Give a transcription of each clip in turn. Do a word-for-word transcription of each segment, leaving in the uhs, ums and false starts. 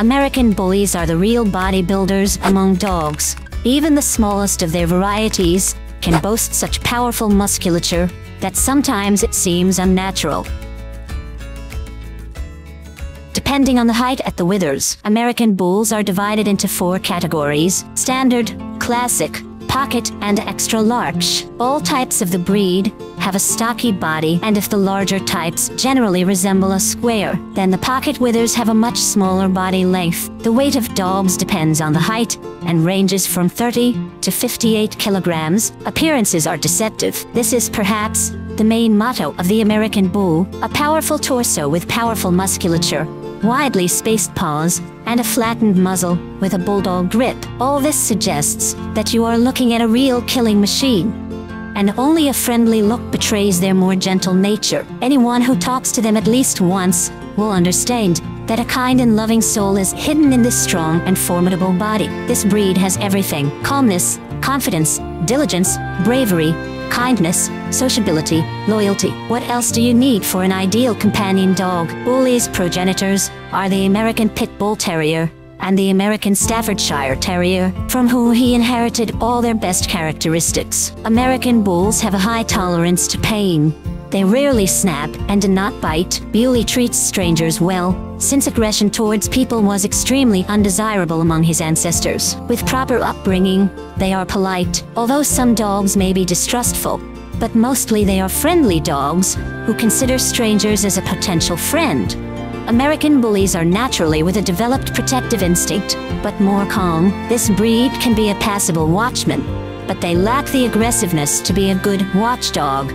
American bullies are the real bodybuilders among dogs. Even the smallest of their varieties can boast such powerful musculature that sometimes it seems unnatural. Depending on the height at the withers, American bulls are divided into four categories: standard, classic, pocket, and extra large. All types of the breed have a stocky body, and if the larger types generally resemble a square, then the pocket withers have a much smaller body length. The weight of dogs depends on the height and ranges from thirty to fifty-eight kilograms. Appearances are deceptive. This is perhaps the main motto of the American bull: a powerful torso with powerful musculature, widely spaced paws, and a flattened muzzle with a bulldog grip. All this suggests that you are looking at a real killing machine, and only a friendly look betrays their more gentle nature. Anyone who talks to them at least once will understand that a kind and loving soul is hidden in this strong and formidable body. This breed has everything: calmness, confidence, diligence, bravery, kindness, sociability, loyalty. What else do you need for an ideal companion dog? Bully's progenitors are the American Pit Bull Terrier and the American Staffordshire Terrier, from whom he inherited all their best characteristics. American bulls have a high tolerance to pain. They rarely snap and do not bite. Bully treats strangers well, since aggression towards people was extremely undesirable among his ancestors. With proper upbringing, they are polite, although some dogs may be distrustful, but mostly they are friendly dogs who consider strangers as a potential friend. American bullies are naturally with a developed protective instinct, but more calm. This breed can be a passable watchman, but they lack the aggressiveness to be a good watchdog.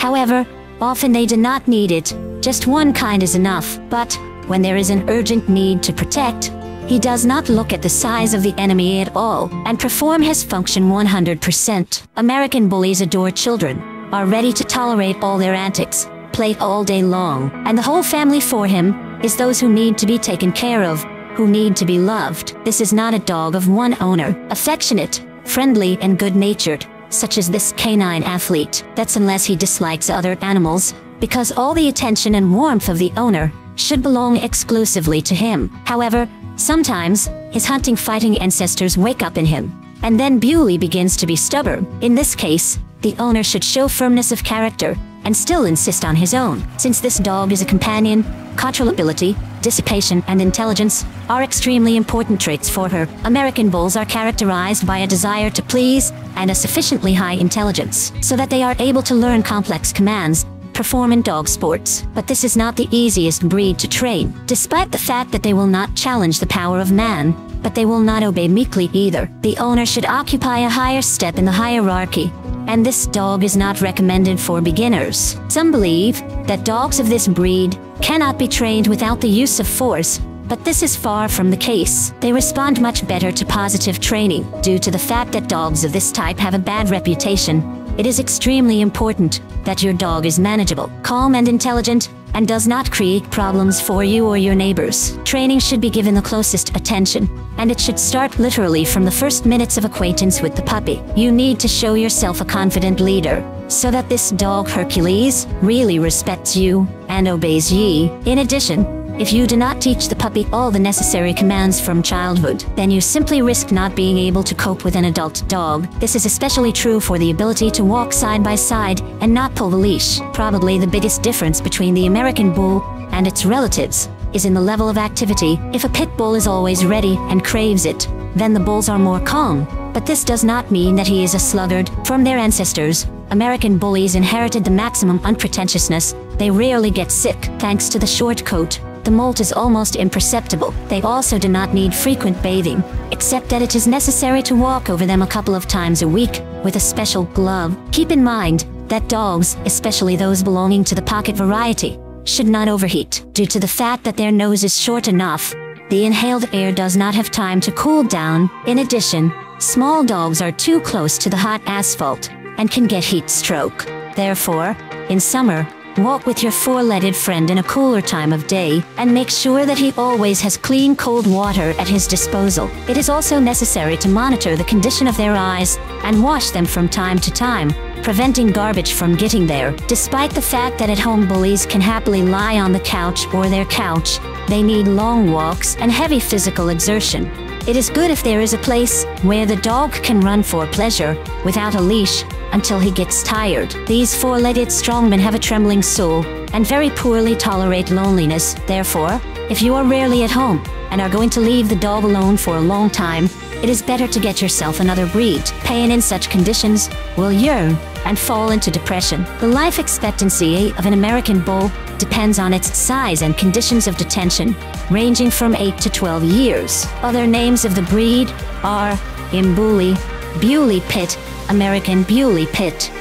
However, often they do not need it. Just one kind is enough. But when there is an urgent need to protect, he does not look at the size of the enemy at all and perform his function one hundred percent. American bullies adore children, are ready to tolerate all their antics, play all day long, and the whole family for him is those who need to be taken care of, who need to be loved. This is not a dog of one owner, affectionate, friendly, and good-natured, such as this canine athlete. That's unless he dislikes other animals, because all the attention and warmth of the owner should belong exclusively to him. However, sometimes his hunting fighting ancestors wake up in him, and then Bully begins to be stubborn. In this case, the owner should show firmness of character and still insist on his own. Since this dog is a companion, controllability, dissipation, and intelligence are extremely important traits for her. American bulls are characterized by a desire to please and a sufficiently high intelligence, so that they are able to learn complex commands, perform in dog sports. But this is not the easiest breed to train, despite the fact that they will not challenge the power of man, but they will not obey meekly either. The owner should occupy a higher step in the hierarchy, and this dog is not recommended for beginners. Some believe that dogs of this breed cannot be trained without the use of force, but this is far from the case. They respond much better to positive training. Due to the fact that dogs of this type have a bad reputation, it is extremely important that your dog is manageable, calm, and intelligent, and does not create problems for you or your neighbors. Training should be given the closest attention, and it should start literally from the first minutes of acquaintance with the puppy. You need to show yourself a confident leader, so that this dog Hercules really respects you and obeys ye. In addition, if you do not teach the puppy all the necessary commands from childhood, then you simply risk not being able to cope with an adult dog. This is especially true for the ability to walk side by side and not pull the leash. Probably the biggest difference between the American bull and its relatives is in the level of activity. If a pit bull is always ready and craves it, then the bulls are more calm. But this does not mean that he is a sluggard. From their ancestors, American bullies inherited the maximum unpretentiousness. They rarely get sick. Thanks to the short coat, the molt is almost imperceptible. They also do not need frequent bathing, except that it is necessary to walk over them a couple of times a week with a special glove. Keep in mind that dogs, especially those belonging to the pocket variety, should not overheat. Due to the fact that their nose is short enough, the inhaled air does not have time to cool down. In addition, small dogs are too close to the hot asphalt and can get heat stroke. Therefore, in summer, walk with your four-legged friend in a cooler time of day, and make sure that he always has clean cold water at his disposal. It is also necessary to monitor the condition of their eyes and wash them from time to time, preventing garbage from getting there. Despite the fact that at-home bullies can happily lie on the couch or their couch, they need long walks and heavy physical exertion. It is good if there is a place where the dog can run for pleasure, without a leash, until he gets tired. These four-legged strongmen have a trembling soul, and very poorly tolerate loneliness. Therefore, if you are rarely at home, and are going to leave the dog alone for a long time, it is better to get yourself another breed. Pain in such conditions will yearn and fall into depression. The life expectancy of an American bull depends on its size and conditions of detention, ranging from eight to twelve years. Other names of the breed are Imbuli, Bully Pit, American Bully Pit.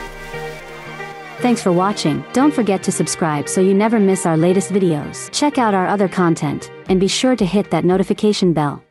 Thanks for watching. Don't forget to subscribe so you never miss our latest videos. Check out our other content, and be sure to hit that notification bell.